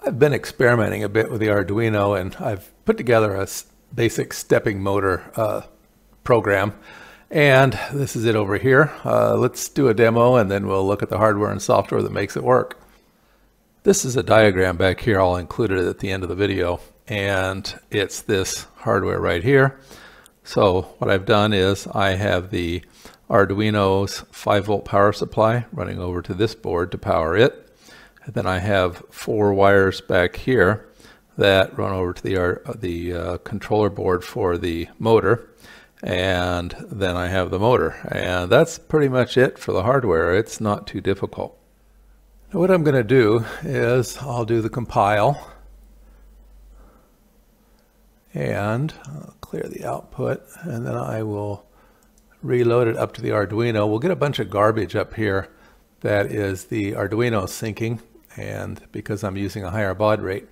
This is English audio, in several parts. I've been experimenting a bit with the Arduino, and I've put together a basic stepping motor program, and this is it over here. Let's do a demo and then we'll look at the hardware and software that makes it work. This is a diagram back here, I'll include it at the end of the video, and it's this hardware right here. So what I've done is I have the Arduino's 5-volt power supply running over to this board to power it. And then I have 4 wires back here that run over to the controller board for the motor. And then I have the motor. And that's pretty much it for the hardware. It's not too difficult. Now what I'm going to do is I'll do the compile. And I'll clear the output. And then I will reload it up to the Arduino. We'll get a bunch of garbage up here that is the Arduino syncing, and because I'm using a higher baud rate.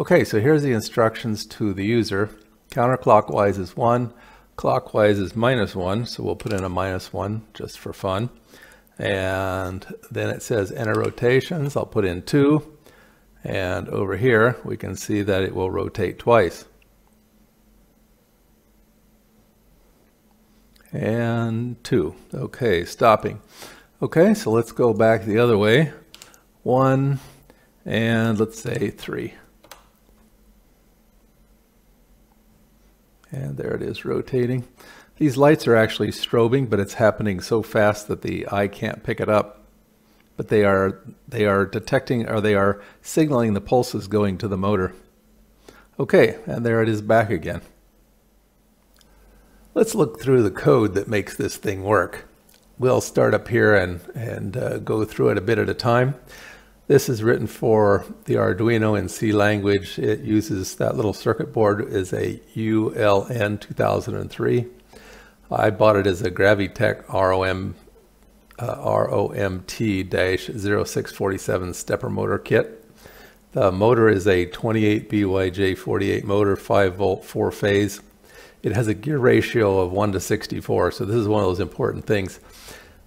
Okay, so here's the instructions to the user. Counterclockwise is 1, clockwise is -1, so we'll put in a -1 just for fun. And then it says enter rotations, I'll put in 2. And over here we can see that it will rotate twice. And 2. Okay, stopping. Okay, so let's go back the other way. 1, and let's say 3. And there it is, rotating. These lights are actually strobing, but it's happening so fast that the eye can't pick it up. But they are detecting, or they are signaling the pulses going to the motor. Okay, and there it is back again. Let's look through the code that makes this thing work. We'll start up here and go through it a bit at a time. This is written for the Arduino in C language. It uses, that little circuit board is a ULN2003. I bought it as a Gravitech ROMT-0647 stepper motor kit. The motor is a 28BYJ-48 motor, 5-volt, 4-phase. It has a gear ratio of 1 to 64, so this is one of those important things.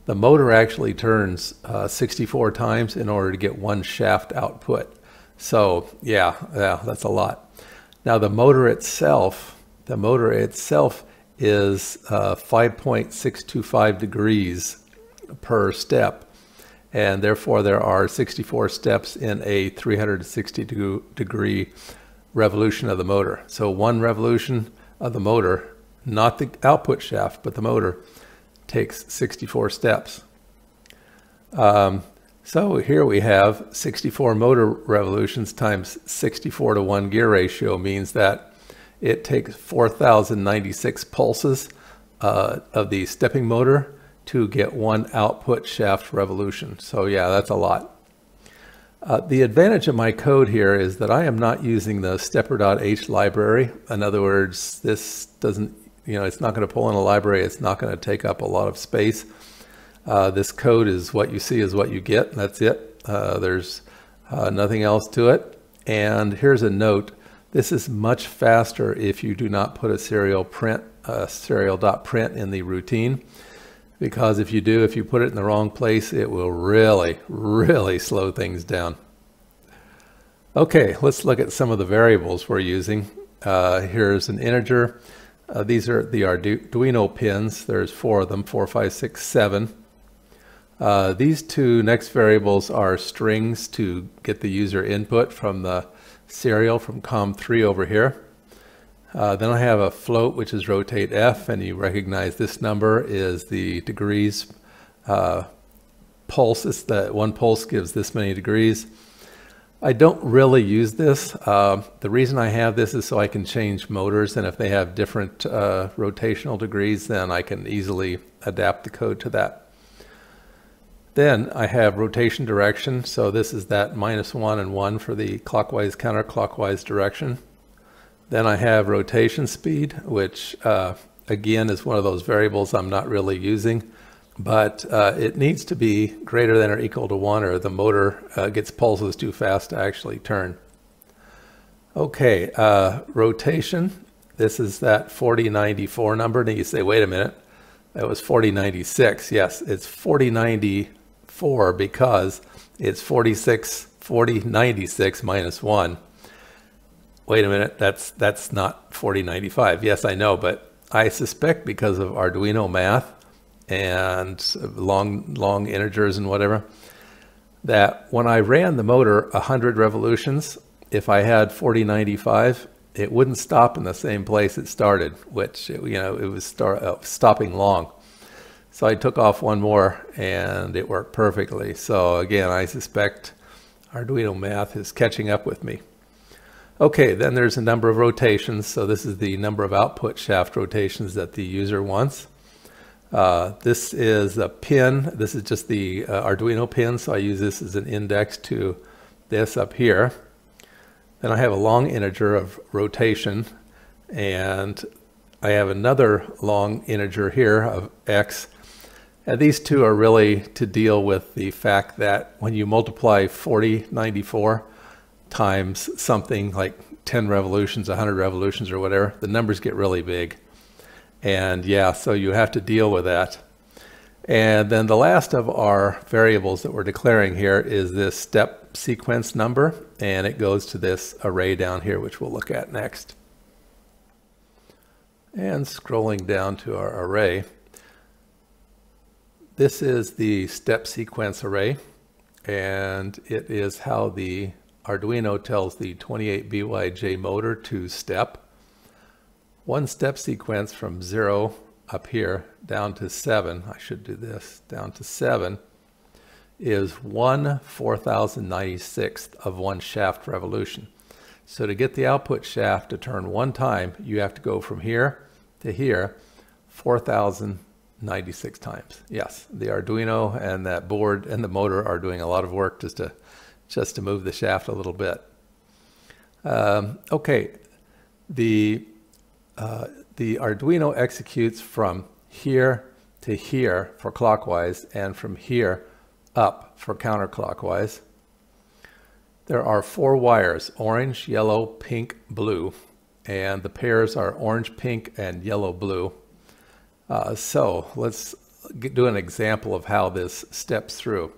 The motor actually turns 64 times in order to get 1 shaft output. So yeah, that's a lot. Now the motor itself is 5.625 degrees per step, and therefore there are 64 steps in a 360 degree revolution of the motor. So 1 revolution of the motor, not the output shaft, but the motor, takes 64 steps. So here we have 64 motor revolutions times 64 to 1 gear ratio means that it takes 4,096 pulses of the stepping motor to get 1 output shaft revolution. So yeah, that's a lot. The advantage of my code here is that I am not using the stepper.h library. In other words, this doesn't, you know, it's not going to pull in a library. It's not going to take up a lot of space. This code is what you see is what you get. And that's it. There's nothing else to it. And here's a note. This is much faster if you do not put a serial.print in the routine. Because if you do, if you put it in the wrong place, it will really, really slow things down. Okay, let's look at some of the variables we're using. Here's an integer. These are the Arduino pins. There's 4 of them, 4, 5, 6, 7. These 2 next variables are strings to get the user input from the serial, from COM3 over here. Then I have a float, which is rotate F, and you recognize this number is the degrees pulse. It's that 1 pulse gives this many degrees. I don't really use this. The reason I have this is so I can change motors, and if they have different rotational degrees, then I can easily adapt the code to that. Then I have rotation direction. So this is that -1 and 1 for the clockwise, counterclockwise direction. Then I have rotation speed, which again is one of those variables I'm not really using, but it needs to be greater than or equal to 1, or the motor gets pulses too fast to actually turn. Okay, rotation. This is that 4094 number. Now you say, wait a minute, that was 4096. Yes, it's 4094 because it's 46 4096 minus 1. Wait a minute, that's not 4095. Yes, I know, but I suspect because of Arduino math and long integers and whatever, that when I ran the motor 100 revolutions, if I had 4095, it wouldn't stop in the same place it started, which, you know, it was stopping long. So I took off one more and it worked perfectly. So again, I suspect Arduino math is catching up with me. Okay, then there's a number of rotations. So this is the number of output shaft rotations that the user wants. This is a pin. This is just the Arduino pin. So I use this as an index to this up here. Then I have a long integer of rotation, and I have another long integer here of x. And these two are really to deal with the fact that when you multiply 4094 times something like 10 revolutions, 100 revolutions or whatever, the numbers get really big. And yeah, so you have to deal with that. And then the last of our variables that we're declaring here is this step sequence number, and it goes to this array down here, which we'll look at next. And scrolling down to our array, this is the step sequence array, and it is how the Arduino tells the 28BYJ motor to step. One step sequence from 0 up here down to 7, I should do this, down to 7 is 1/4096 of one shaft revolution. So to get the output shaft to turn one time, you have to go from here to here 4096 times. Yes, the Arduino and that board and the motor are doing a lot of work just to move the shaft a little bit. Okay, the Arduino executes from here to here for clockwise and from here up for counterclockwise. There are 4 wires, orange, yellow, pink, blue, and the pairs are orange, pink, and yellow, blue. So let's do an example of how this steps through.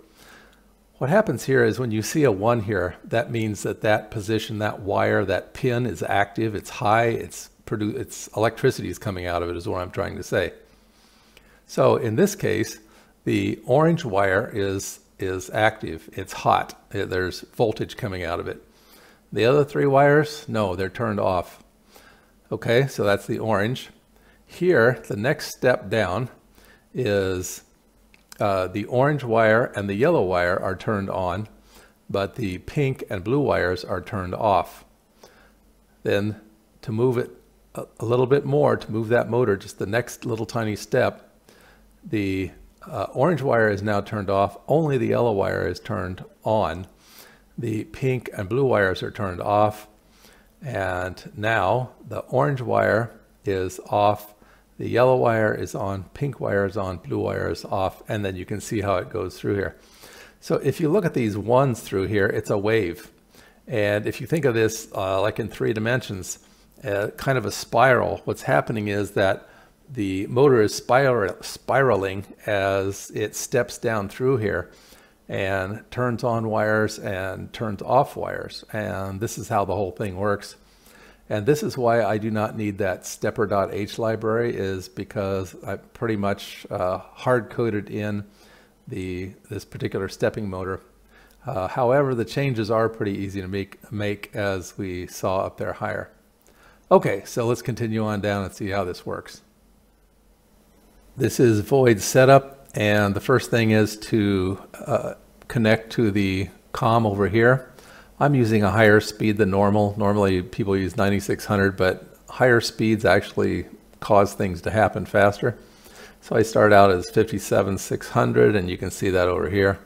What happens here is when you see a 1 here, that means that that position, that wire, that pin is active, it's high, its electricity is coming out of it, is what I'm trying to say. So in this case, the orange wire is active, it's hot, there's voltage coming out of it. The other 3 wires, no, they're turned off. Okay, so that's the orange. Here, the next step down is the orange wire and the yellow wire are turned on, but the pink and blue wires are turned off. Then to move it a little bit more, to move that motor just the next little tiny step, the orange wire is now turned off, only the yellow wire is turned on. The pink and blue wires are turned off, and now the orange wire is off, the yellow wire is on, pink wire is on, blue wire is off, and then you can see how it goes through here. So if you look at these ones through here, it's a wave. And if you think of this like in 3 dimensions, kind of a spiral, what's happening is that the motor is spiraling as it steps down through here and turns on wires and turns off wires. And this is how the whole thing works. And this is why I do not need that stepper.h library, is because I pretty much hard-coded in this particular stepping motor. However, the changes are pretty easy to make as we saw up there higher. Okay, so let's continue on down and see how this works. This is void setup, and the first thing is to connect to the COM over here. I'm using a higher speed than normal. Normally people use 9600, but higher speeds actually cause things to happen faster. So I start out as 57600, and you can see that over here.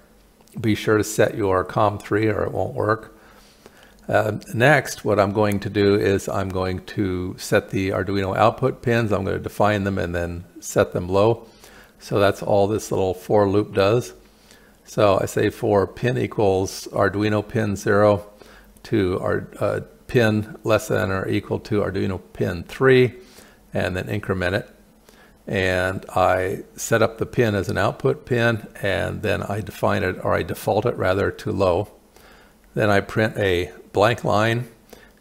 Be sure to set your COM3 or it won't work. Next, what I'm going to do is I'm going to set the Arduino output pins. I'm going to define them and then set them low. So that's all this little for loop does. So I say for pin equals Arduino pin 0 to our pin less than or equal to Arduino pin 3, and then increment it. And I set up the pin as an output pin, and then I define it, or I default it rather, to low. Then I print a blank line,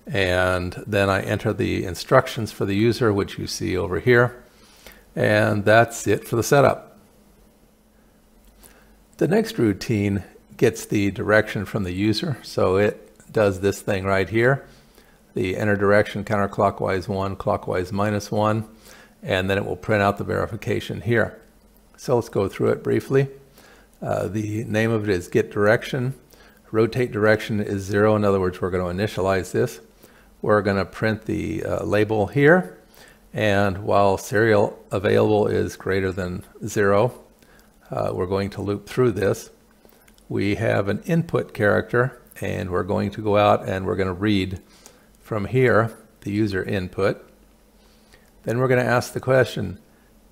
and then I enter the instructions for the user, which you see over here. And that's it for the setup. The next routine gets the direction from the user. So it does this thing right here, the enter direction counterclockwise 1, clockwise -1, and then it will print out the verification here. So let's go through it briefly. The name of it is get direction. Rotate direction is 0. In other words, we're going to initialize this. We're going to print the label here. And while serial available is greater than 0, we're going to loop through this. We have an input character, and we're going to go out and we're going to read from here the user input. Then we're going to ask the question,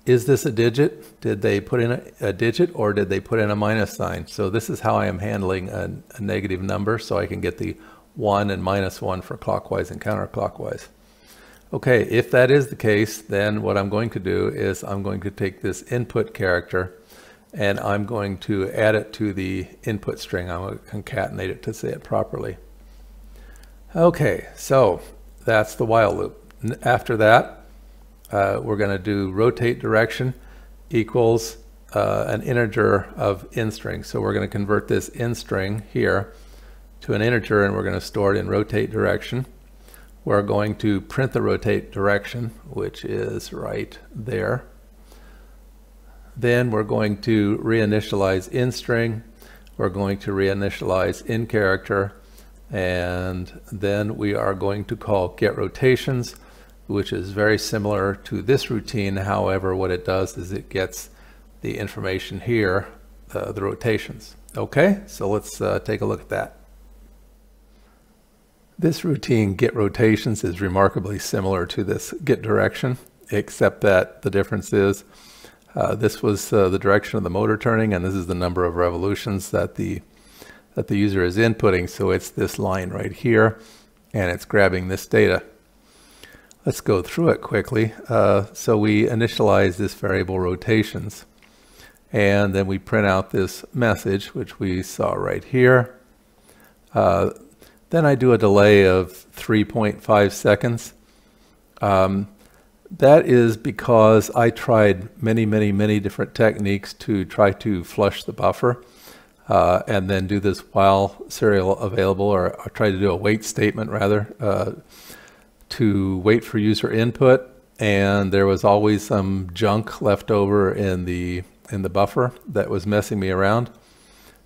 is this a digit? Did they put in a digit, or did they put in a minus sign? So this is how I am handling a negative number, so I can get the 1 and -1 for clockwise and counterclockwise. Okay, if that is the case, then what I'm going to do is I'm going to take this input character and I'm going to add it to the input string. I'm going to concatenate it to say it properly. Okay, so that's the while loop. After that, we're going to do rotate direction equals an integer of in string. So we're going to convert this in string here to an integer, and we're going to store it in rotate direction. We're going to print the rotate direction, which is right there. Then we're going to reinitialize in string. We're going to reinitialize in character. And then we are going to call get rotations, which is very similar to this routine. However, what it does is it gets the information here, the rotations. Okay, so let's take a look at that. This routine, get rotations, is remarkably similar to this get direction, except that the difference is this was the direction of the motor turning, and this is the number of revolutions that the user is inputting. So it's this line right here, and it's grabbing this data. Let's go through it quickly. So we initialize this variable rotations, and then we print out this message, which we saw right here. Then I do a delay of 3.5 seconds. That is because I tried many different techniques to try to flush the buffer and then do this while serial available, or try to do a wait statement rather, to wait for user input. And there was always some junk left over in the buffer that was messing me around.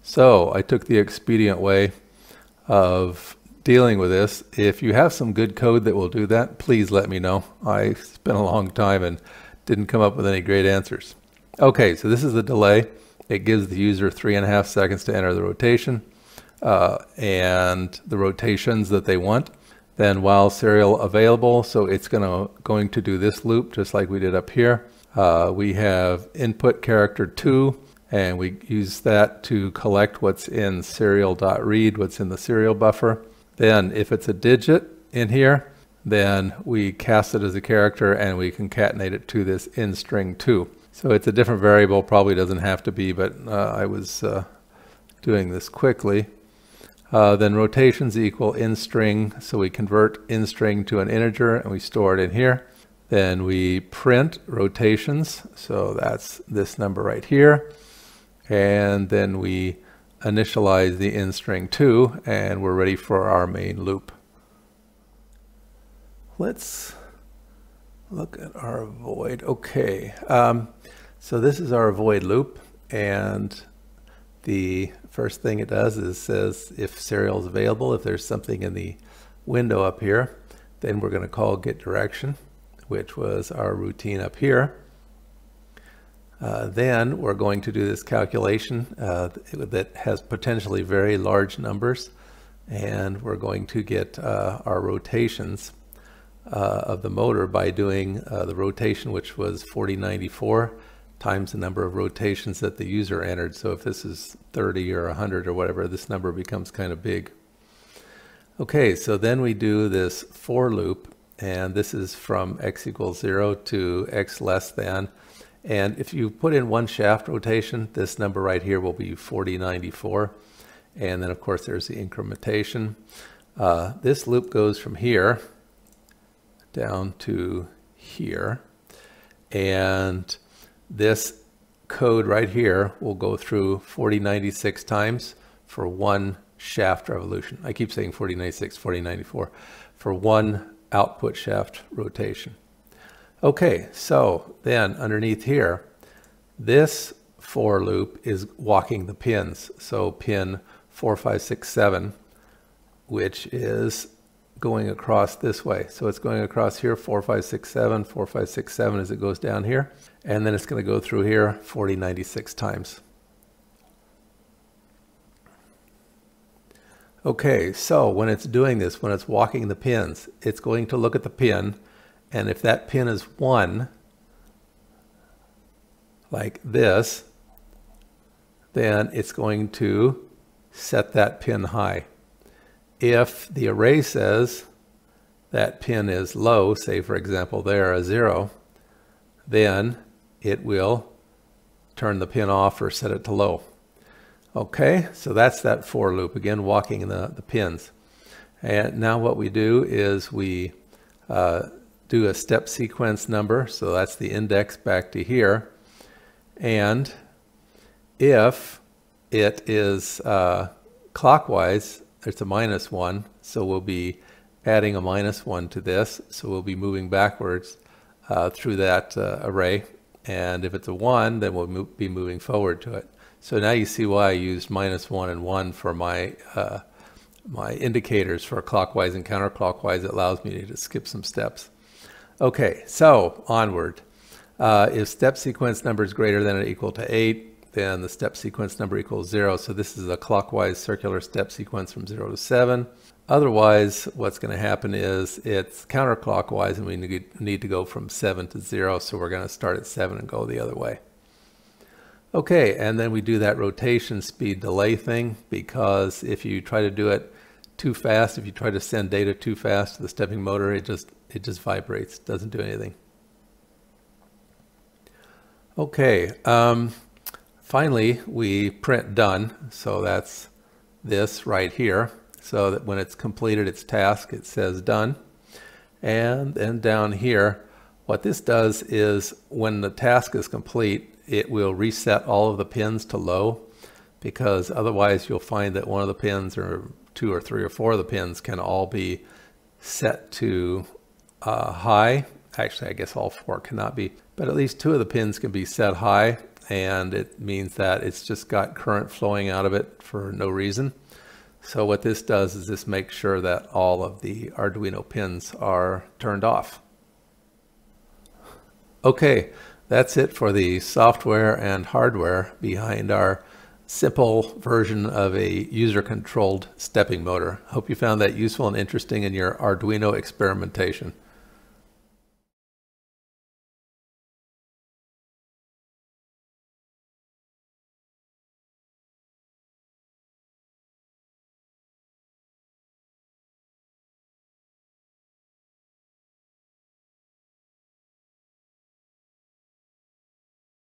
So I took the expedient way of dealing with this. If you have some good code that will do that, please let me know. I spent a long time and didn't come up with any great answers. Okay, so this is the delay. It gives the user 3.5 seconds to enter the rotation and the rotations that they want. Then while serial available, so it's going to do this loop just like we did up here. We have input character 2. And we use that to collect what's in serial.read, what's in the serial buffer. Then if it's a digit in here, then we cast it as a character and we concatenate it to this in string 2. So it's a different variable, probably doesn't have to be, but I was doing this quickly. Then rotations equal in string, so we convert in string to an integer and we store it in here. Then we print rotations, so that's this number right here. And then we initialize the in string 2, and we're ready for our main loop. Let's look at our void. Okay, so this is our void loop, and the first thing it does is says if serial is available, if there's something in the window up here, then we're going to call get direction, which was our routine up here. Then we're going to do this calculation that has potentially very large numbers, and we're going to get our rotations of the motor by doing the rotation, which was 4094 times the number of rotations that the user entered. So if this is 30 or 100 or whatever, this number becomes kind of big. Okay, so then we do this for loop, and this is from x = 0 to x less than. And if you put in one shaft rotation, this number right here will be 4094. And then of course there's the incrementation. This loop goes from here down to here, and this code right here will go through 4096 times for one shaft revolution. I keep saying 4096, 4094 for one output shaft rotation. Okay, so then underneath here, this for loop is walking the pins. So pin 4, 5, 6, 7, which is going across this way. So it's going across here, 4, 5, 6, 7, 4, 5, 6, 7 as it goes down here. And then it's going to go through here 4096 times. Okay, so when it's doing this, when it's walking the pins, it's going to look at the pin, and if that pin is 1, like this, then it's going to set that pin high. If the array says that pin is low, say for example there a 0, then it will turn the pin off or set it to low. Okay, so that's that for loop, again walking the pins. And now what we do is we do a step sequence number, so that's the index back to here. And if it is clockwise, it's a -1, so we'll be adding a -1 to this, so we'll be moving backwards through that array. And if it's a 1, then we'll be moving forward to it. So now you see why I used -1 and 1 for my my indicators for clockwise and counterclockwise. It allows me to skip some steps. Okay, so onward. If step sequence number is greater than or equal to 8, then the step sequence number equals 0. So this is a clockwise circular step sequence from 0 to 7. Otherwise, what's going to happen is it's counterclockwise, and we need to go from 7 to 0. So we're going to start at 7 and go the other way. Okay, and then we do that rotation speed delay thing, because if you try to do it too fast, if you try to send data too fast to the stepping motor, it just vibrates, doesn't do anything. Okay, finally we print done, so that's this right here, so that when it's completed its task, it says done. And then down here, what this does is when the task is complete, it will reset all of the pins to low, because otherwise you'll find that one of the pins or 2 or 3 or 4 of the pins can all be set to high. Actually, I guess all 4 cannot be, but at least 2 of the pins can be set high, and it means that it's just got current flowing out of it for no reason. So what this does is this makes sure that all of the Arduino pins are turned off. Okay. That's it for the software and hardware behind our simple version of a user-controlled stepping motor. Hope you found that useful and interesting in your Arduino experimentation.